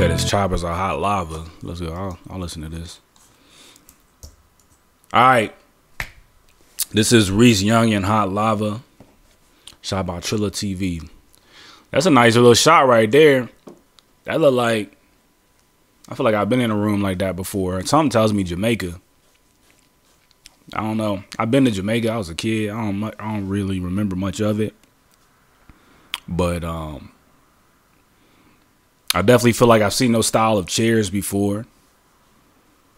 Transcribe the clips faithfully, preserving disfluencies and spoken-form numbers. said his choppers are hot lava. Let's go. I'll, I'll listen to this. All right. This is Reese Youngn and Hot Lava, shot by Trilla T V. That's a nice little shot right there. That look like, I feel like I've been in a room like that before. Something tells me Jamaica. I don't know. I've been to Jamaica. I was a kid. I don't. I don't really remember much of it. But um, I definitely feel like I've seen those style of chairs before.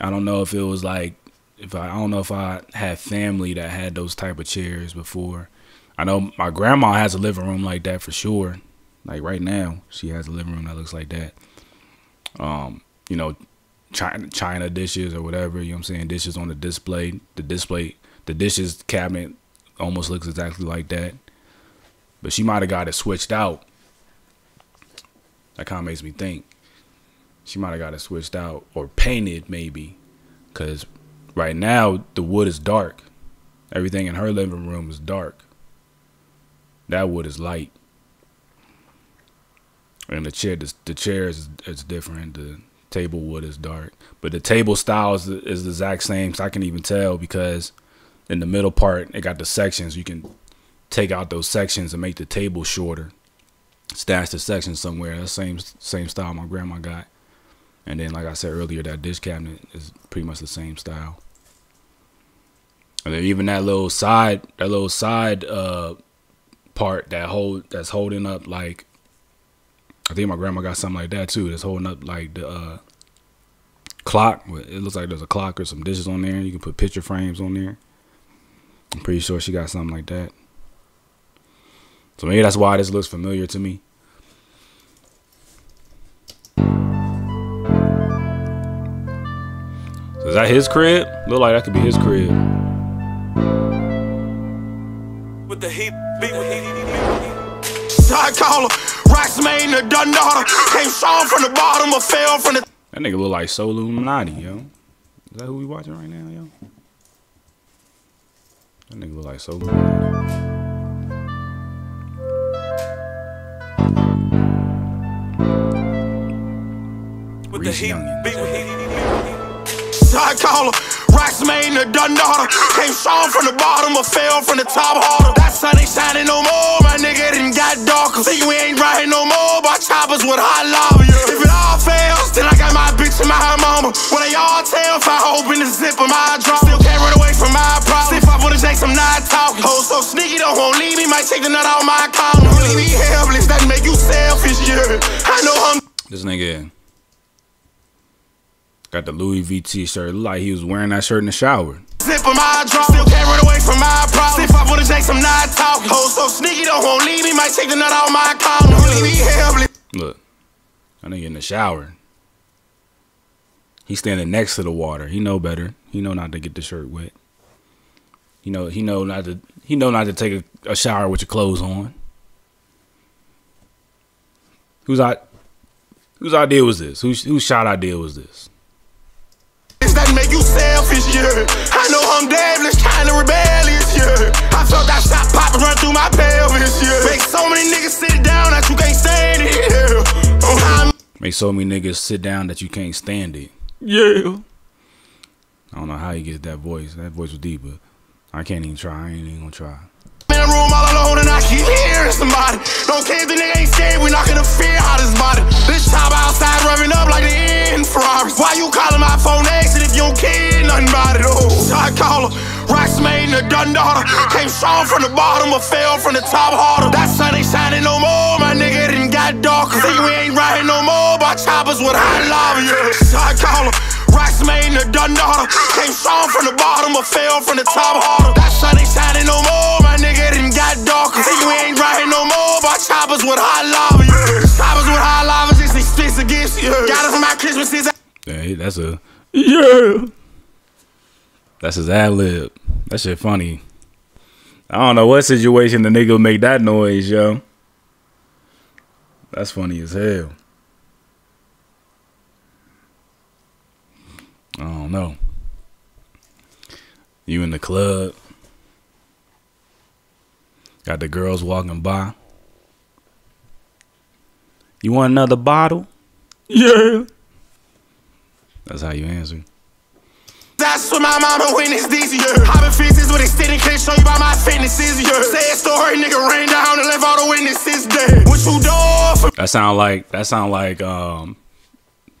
I don't know if it was like if I, I don't know if I had family that had those type of chairs before. I know my grandma has a living room like that for sure. Like right now, she has a living room that looks like that. Um, you know, China, China dishes or whatever, you know what I'm saying? Dishes on the display, the display, the dishes cabinet almost looks exactly like that. But she might have got it switched out. That kind of makes me think. She might have got it switched out or painted maybe. Because right now, the wood is dark. Everything in her living room is dark. That wood is light. And the chair, the, the chair is it's different. The table wood is dark. But the table style is the, is the exact same. So I can even tell because in the middle part, it got the sections. You can take out those sections and make the table shorter. Stash the sections somewhere. That's same same style my grandma got. And then, like I said earlier, that dish cabinet is pretty much the same style. And then even that little side, that little side uh, part that hold that's holding up like, I think my grandma got something like that too. That's holding up like the uh, clock. It looks like there's a clock or some dishes on there. You can put picture frames on there. I'm pretty sure she got something like that. So maybe that's why this looks familiar to me. So is that his crib? Look like that could be his crib. With the heat, beat with the heat. Side caller, Raxmain, the gun daughter, came strong from the bottom or fell from the. That nigga look like Soul Illuminati, yo. Is that who we watching right now, yo? That nigga look like Soul Illuminati. Side caller, Raxmain, the dun daughter, came strong from the bottom or fell from the top harder. That sun ain't shining no more, my nigga done got darker. See, we ain't riding no more, by choppers with hot lava. If it all fails, then I got my bitch and my mama. When they all tell, if I open the zip of my drop, still can't run away from my problems. If I wanna take some not talking, oh so sneaky don't want leave me, might take the nut out my column. Don't leave me helpless, that make you selfish, yeah. I know I'm this nigga. Got the Louis V T shirt. Looked like he was wearing that shirt in the shower. Zip on my drop, still can't run away from my problems. If I wanna take some not talking, oh so sneaky don't want leave me, might take the nut out my column. Don't leave me helpless. Look, that nigga in the shower. He's standing next to the water. He know better. He know not to get the shirt wet. He know he know not to he know not to take a, a shower with your clothes on. Whose I whose idea was this? Whose whose shot idea was this? That make you selfish, yeah. I know I'm devilish, kinda rebellious, yeah. I felt that shot pop and run through my pelvis, yeah. Make so many niggas sit down that you can't stand it, yeah. Oh, make so many niggas sit down that you can't stand it. Yeah. I don't know how he gets that voice. That voice was deep, but I can't even try. I ain't even gonna try. Man, I'm room all alone and I keep hearing somebody. Don't care if the nigga ain't scared, we not gonna fear out his body. This chopper outside revving up like the end Ferraris. Why you calling my phone exit if you don't care nothing about it? Oh, shot caller, Raxmain, the gun daughter, came strong from the bottom or fell from the top harder. That sun ain't shining no more, my nigga done got darker. See, we ain't riding no more, by choppers with hot lava, yeah. Shot caller, Raxmain, the gun daughter, came strong from the bottom or fell from the top harder. That sun ain't shining no more, my nigga done got darker. See, we ain't riding no more, by choppers with hot lava, yeah. Choppers with hot lava, just explicit gifts, yeah. Got it for my Christmas season. Hey, that's a, yeah. That's his ad-lib. That shit funny. I don't know what situation the nigga make that noise, yo. That's funny as hell. I don't know. You in the club. Got the girls walking by. You want another bottle? Yeah. That's how you answer. That's what my mama witnessed these years. Hopping fences with extended clips, show you about my fitness is yours. Sad story, nigga rain down and left all the witnesses dead. What you doing? That sound like that sound like um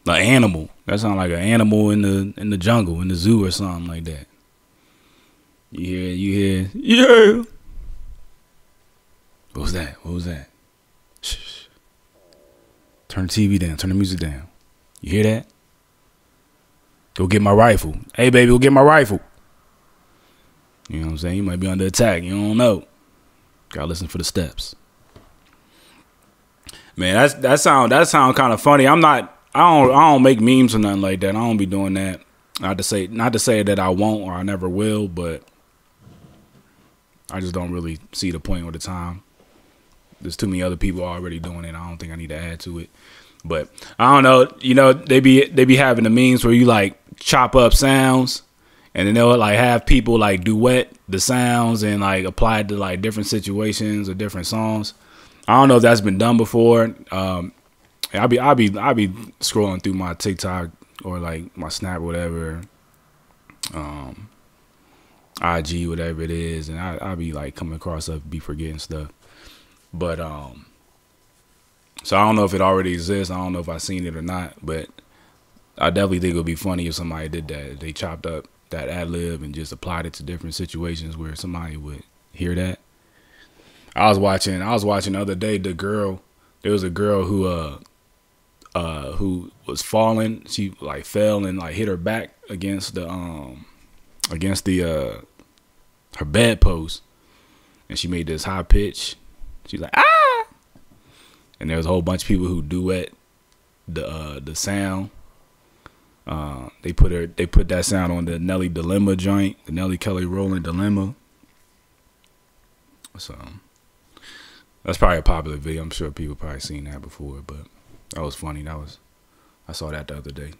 an animal. That sound like an animal in the in the jungle, in the zoo or something like that. You hear you hear yeah. What was that? What was that? Shh, shh. Turn the T V down, turn the music down. You hear that? Go get my rifle. Hey, baby, go get my rifle. You know what I'm saying? You might be under attack. You don't know. Gotta listen for the steps. Man, that's, that sound that sound kind of funny. I'm not. I don't. I don't make memes or nothing like that. I don't be doing that. Not to say. Not to say that I won't or I never will, but I just don't really see the point or the time. There's too many other people already doing it. I don't think I need to add to it. But I don't know, you know, they be they be having the memes where you like chop up sounds, and then they'll like have people like duet the sounds and like apply it to like different situations or different songs. I don't know if that's been done before. Um, I'll be I'll be I'll be scrolling through my TikTok or like my Snap, whatever, um, I G, whatever it is, and I I'll be like coming across stuff, be forgetting stuff, but um. So I don't know if it already exists. I don't know if I've seen it or not, but I definitely think it would be funny if somebody did that. They chopped up that ad lib and just applied it to different situations where somebody would hear that. I was watching. I was watching the other day. The girl, there was a girl who, uh, uh, who was falling. She like fell and like hit her back against the, um, against the, uh, her bedpost, and she made this high pitch. She's like, ah. And there was a whole bunch of people who duet the uh, the sound. Uh, they put her, they put that sound on the Nelly Dilemma joint, the Nelly Kelly Rowland Dilemma. So that's probably a popular video. I'm sure people probably seen that before, but that was funny. That was I saw that the other day.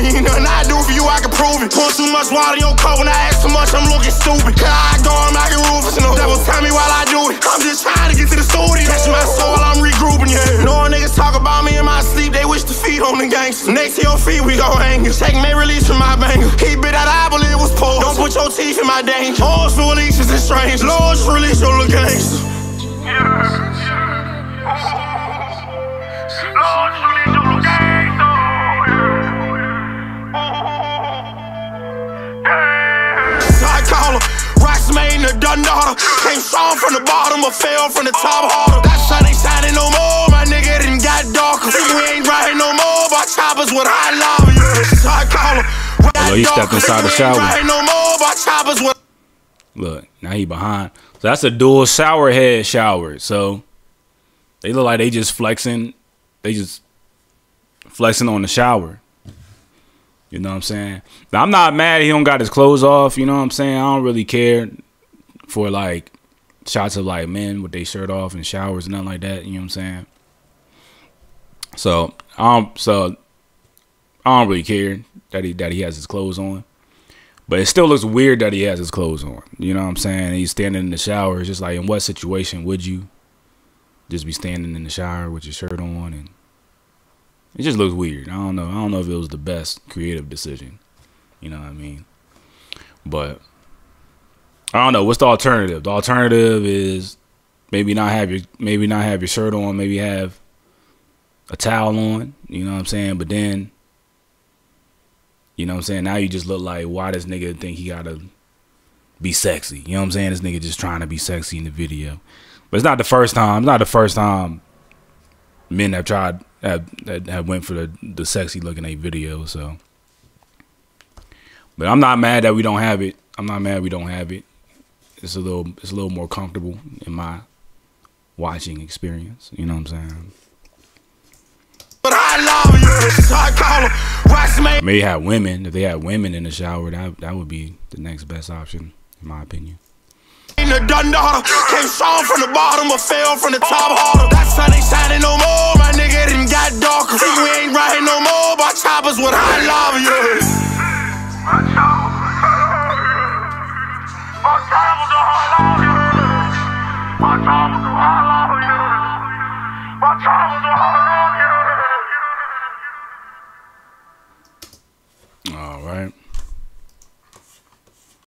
Nothing I do for you, I can prove it. Pour too much water in your cup. When I ask too much, I'm looking stupid. I go and I can rule for snow. Devil tell me while I do it. I'm just trying to get to the studio. Catching my soul while I'm regrouping, yeah. Knowing niggas talk about me in my sleep. They wish to feed on the gangsters. Next to your feet, we gon' hang it. Check me release from my banger. He bit out eyeball, it was poor. Don't put your teeth in my danger. Horse for releases and strange. Lord, just release your little gangster. Yeah. Came strong from the bottom, but fell from the top harder. That sun ain't shining no more, my nigga done got darker. We ain't riding no more, by choppers with hot lava. I call him. Although he stepped inside the shower. No more, by choppers with. Look, now he behind. So that's a dual shower head shower. So they look like they just flexing. They just flexing on the shower. You know what I'm saying? Now I'm not mad he don't got his clothes off. You know what I'm saying? I don't really care for like shots of like men with their shirt off and showers and nothing like that, you know what I'm saying? So um so I don't really care that he that he has his clothes on. But it still looks weird that he has his clothes on. You know what I'm saying? He's standing in the shower. It's just like, in what situation would you just be standing in the shower with your shirt on? And it just looks weird. I don't know. I don't know if it was the best creative decision. You know what I mean? But I don't know. What's the alternative? The alternative is maybe not have your maybe not have your shirt on, maybe have a towel on, you know what I'm saying? But then, you know what I'm saying? Now you just look like, why this nigga think he gotta be sexy? You know what I'm saying? This nigga just trying to be sexy in the video. But it's not the first time. It's not the first time men have tried have that have went for the, the sexy look in a video, so. But I'm not mad that we don't have it. I'm not mad we don't have it. It's a little, it's a little more comfortable in my watching experience. You know what I'm saying? But I love you. I call Roxman. Maybe have women. If they had women in the shower, that that would be the next best option, in my opinion. In the Dundar came strong from the bottom, but fell from the top harder. That sun ain't shining no more. My nigga done got darker. Think we ain't riding no more. By choppers with I love you. My time was hot lava. My time was hot lava. All right.